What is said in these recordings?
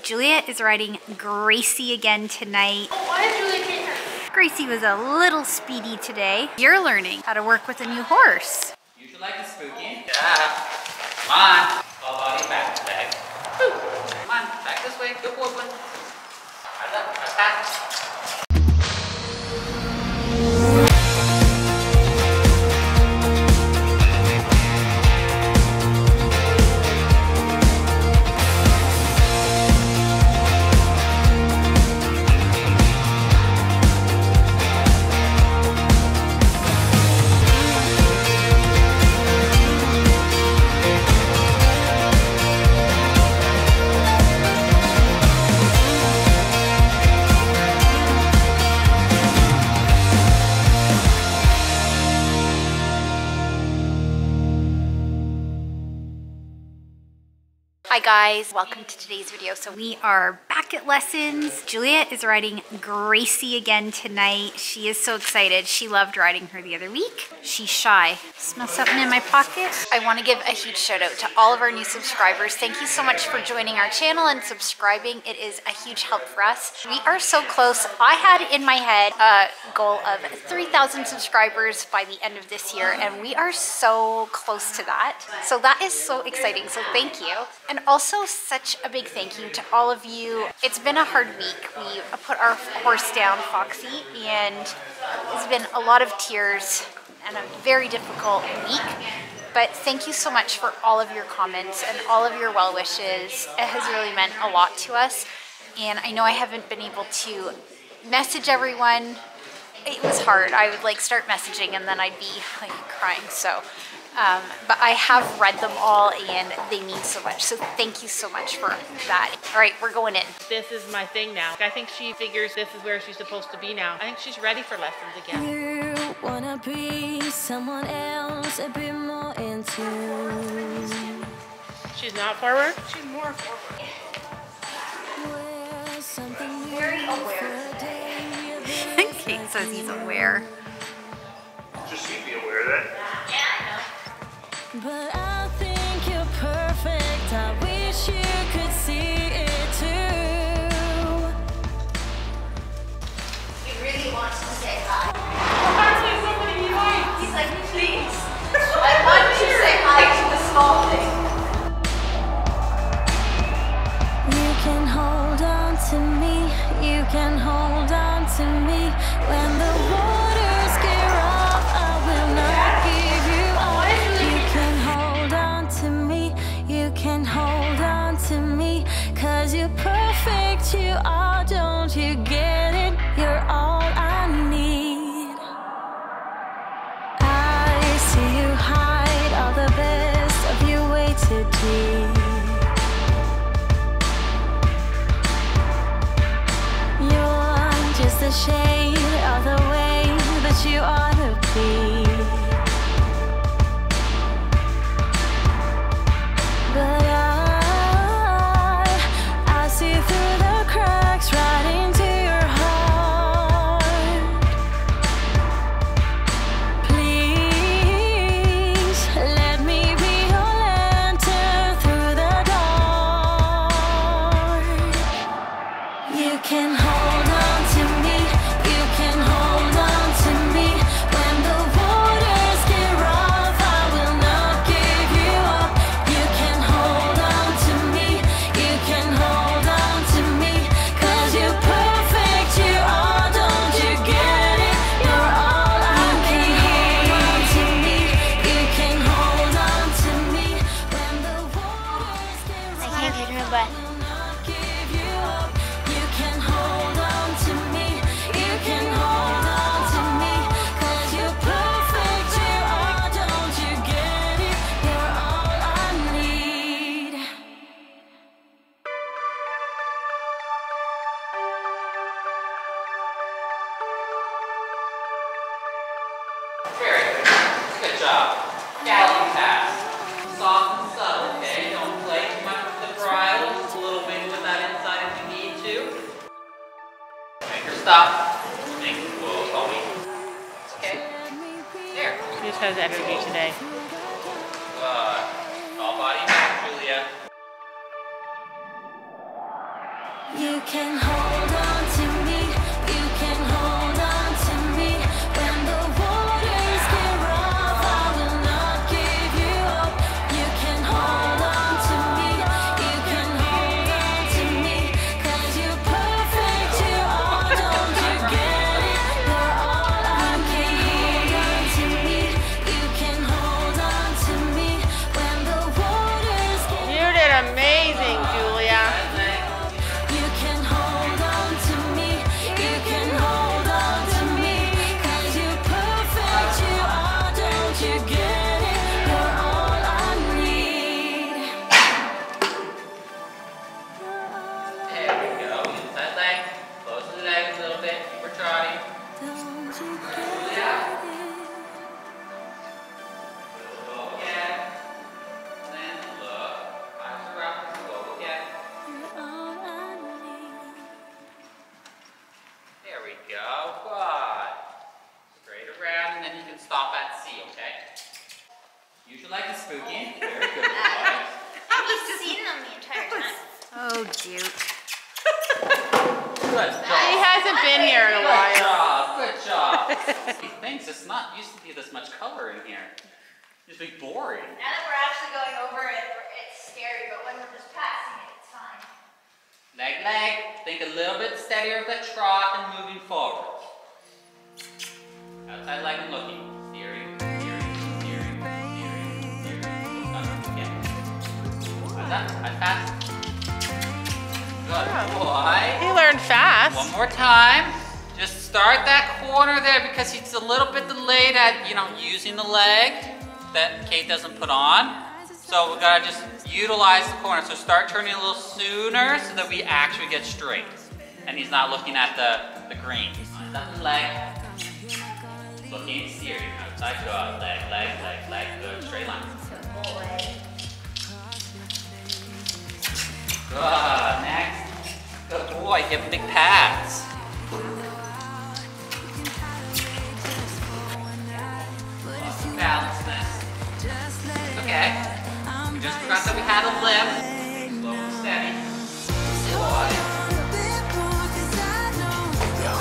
Julia is writing Gracie again tonight. Why did Julia get her? Gracie was a little speedy today. You're learning how to work with a new horse. You should like it spooky. Yeah. Come on. All body back. Woo. Come on, back this way. Good boy. Attack. Hi guys, welcome to today's video. So we are back at lessons. Julia is riding Gracie again tonight. She is so excited. She loved riding her the other week. She's shy. Smell something in my pocket. I want to give a huge shout out to all of our new subscribers. Thank you so much for joining our channel and subscribing. It is a huge help for us. We are so close. I had in my head a goal of 3,000 subscribers by the end of this year, and we are so close to that. So that is so exciting. So thank you. And also such a big thank you to all of you. It's been a hard week. We put our horse down, Foxy, and it's been a lot of tears and a very difficult week. But thank you so much for all of your comments and all of your well wishes. It has really meant a lot to us. And I know I haven't been able to message everyone. It was hard. I would like start messaging and then I'd be like crying. So. But I have read them all and they mean so much. So thank you so much for that. All right, we're going in. This is my thing now. I think she figures this is where she's supposed to be now. I think she's ready for lessons again. You wanna be someone else a bit more into. She's not forward? She's more forward. Very aware. Kate says he's aware. Just you be aware of that. Yeah. But I think you're perfect. I wish you could see it too. He really wants to say hi. He's like, please. I want to say hi to the small thing. You can hold on to me. You can hold on to me when the world. You are, don't you get it? You're all I need. I see you hide all the best of you way to be. You're just a shade of the way that you ought to be. But I see through the right into your heart. Please let me be your lantern through the dark. You can hold on to me. You can hold on to me. When the waters get rough, I will not give you up. You can hold on to me. You can hold on to me. Stop. Thank you. Well, okay. There. She just has energy today. All body, Julia. You can hold on to me, you can hold on to me. When the waters get rough, I will not give you up. You can hold on to me, you can hold on to me. 'Cause you're perfect, you are, don't you get it? You're all I need. Hold on to me, you can hold on to me. When the waters get rough. You did amazing, Julia. Utilize the corner, so start turning a little sooner so that we actually get straight. And he's not looking at the green. Left leg, looking steering, outside jaw, leg, good, straight line. Good, next. Good boy, give him big pats. Balance this. Okay. Just forgot that we had a lift. Slow and steady.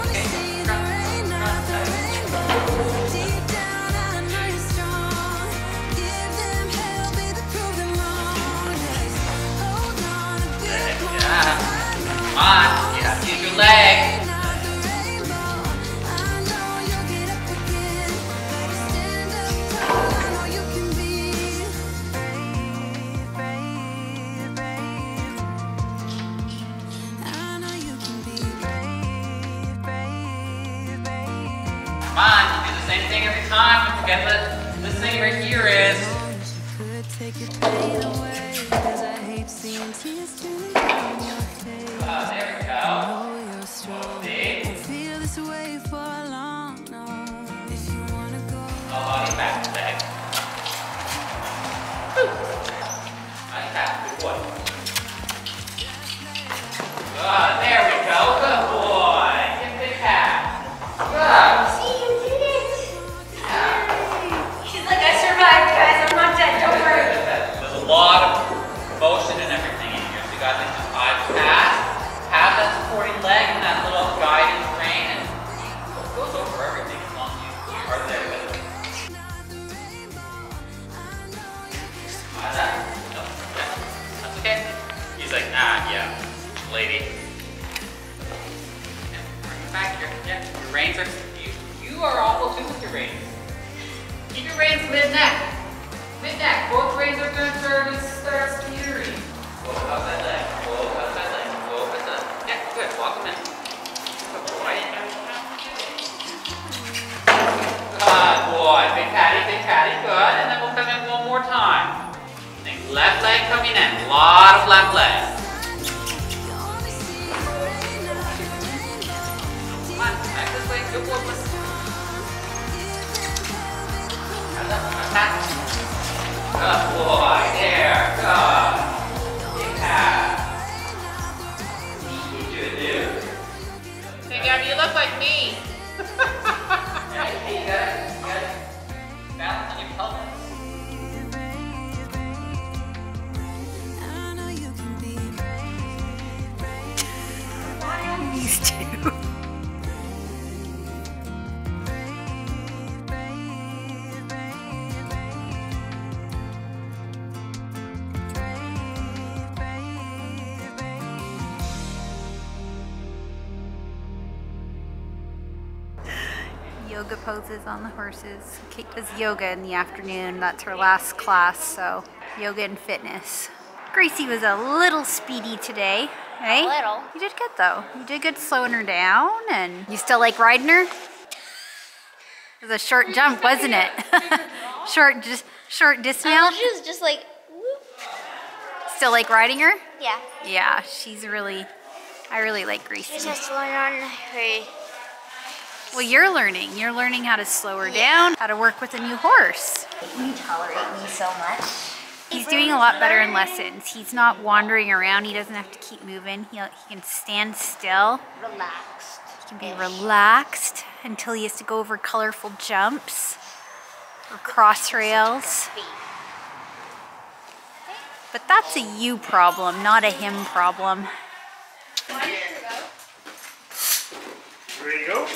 Okay. Deep down, I know you're strong. Give them hell, be the proven wrong. Hold on a bit more. Come on. Yeah, use your leg. Come on, you do the same thing every time. Don't forget that this thing right here is. There we go. See? Body back to back. Body back, good boy. There we go, good boy. Give it a pat. Good. A lot of motion and everything in here. So you got this just eye pass, have that supporting leg and that little guiding train, and it goes over everything as long as you are there with it. That's okay. He's like, nah, yeah, lady. And bring it back here. Yeah, your reins are, you are awful too with your reins. Keep your reins mid-neck. Mid-neck, both reins are going to turn and start steering. Whoa, how's that leg? Whoa, how's that leg? Whoa, how's that leg? Yeah, good, walk them in. Good boy. Good boy, big patty, good. And then we'll come in one more time. Think left leg coming in, a lot of left leg. Come on, back this way, good boy. How's that? How's that? Good boy, there, good. Big pass. You do. Hey Gabby, you look like me. Hey, you gotta balance on your pelvis. these two. Yoga poses on the horses. Kate does yoga in the afternoon. That's her last class, so yoga and fitness. Gracie was a little speedy today, right? A little. You did good though. You did good slowing her down, and you still like riding her? It was a short jump, wasn't it? short dismount. She was just like, whoop. Still like riding her? Yeah. Yeah, she's really, I really like Gracie. She just learned on her. Well, you're learning. You're learning how to slow her down, how to work with a new horse. You tolerate me so much. He's doing a lot better in lessons. He's not wandering around. He doesn't have to keep moving. He can stand still. Relaxed. He can be relaxed until he has to go over colorful jumps or cross rails. But that's a you problem, not a him problem. Ready to go?